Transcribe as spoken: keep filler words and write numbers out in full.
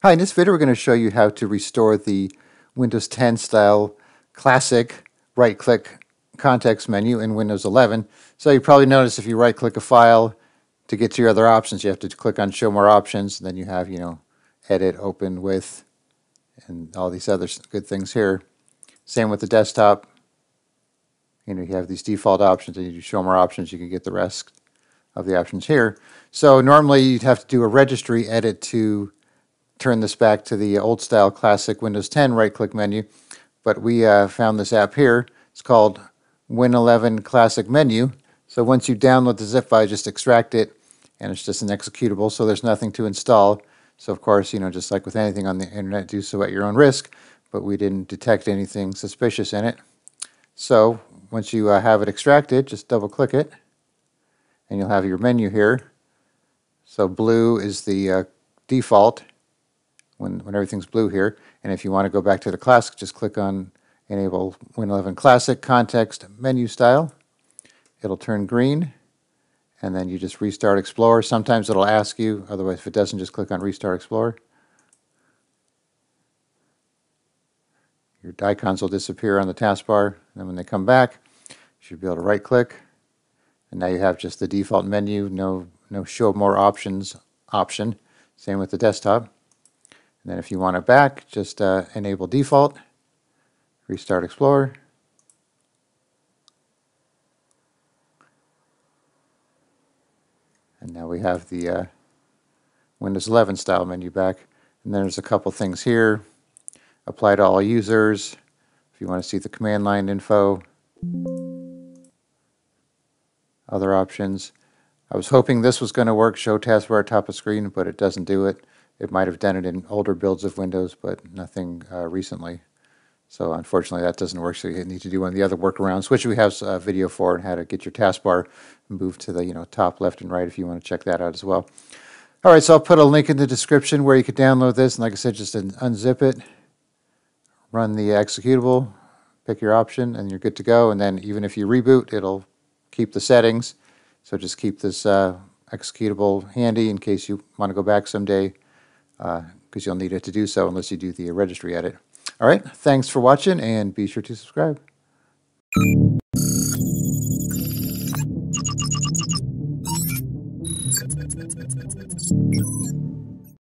Hi, in this video we're going to show you how to restore the Windows ten style classic right-click context menu in Windows eleven. So you probably notice if you right-click a file to get to your other options, you have to click on Show More Options, and then you have, you know, Edit, Open With, and all these other good things here. Same with the desktop. You know, you have these default options, and you Show More Options, you can get the rest of the options here. So normally you'd have to do a registry edit to turn this back to the old style classic Windows ten right-click menu, but we uh, found this app here. It's called Win eleven Classic Menu. So once you download the zip file, just extract it, and it's just an executable, so there's nothing to install. So of course, you know, just like with anything on the internet, do so at your own risk, but we didn't detect anything suspicious in it. So once you uh, have it extracted, just double-click it, and you'll have your menu here. So blue is the uh, default, When, when everything's blue here. And if you want to go back to the classic, just click on Enable Win eleven Classic Context Menu Style. It'll turn green, and then you just restart Explorer. Sometimes it'll ask you, otherwise if it doesn't, just click on Restart Explorer. Your icons will disappear on the taskbar, and then when they come back, you should be able to right-click, and now you have just the default menu, no, no Show More Options option. Same with the desktop. And then if you want it back, just uh, enable default, restart Explorer. And now we have the uh, Windows eleven style menu back. And then there's a couple things here. Apply to all users, if you want to see the command line info. Other options. I was hoping this was going to work, show taskbar top of screen, but it doesn't do it. It might have done it in older builds of Windows, but nothing uh, recently. So unfortunately that doesn't work, so you need to do one of the other workarounds, which we have a video for, and how to get your taskbar moved to the you know top left and right if you want to check that out as well. All right, so I'll put a link in the description where you could download this, and like I said, just unzip it, run the executable, pick your option, and you're good to go. And then even if you reboot, it'll keep the settings. So just keep this uh, executable handy in case you want to go back someday, because uh, you'll need it to do so unless you do the registry edit. All right, thanks for watching, and be sure to subscribe.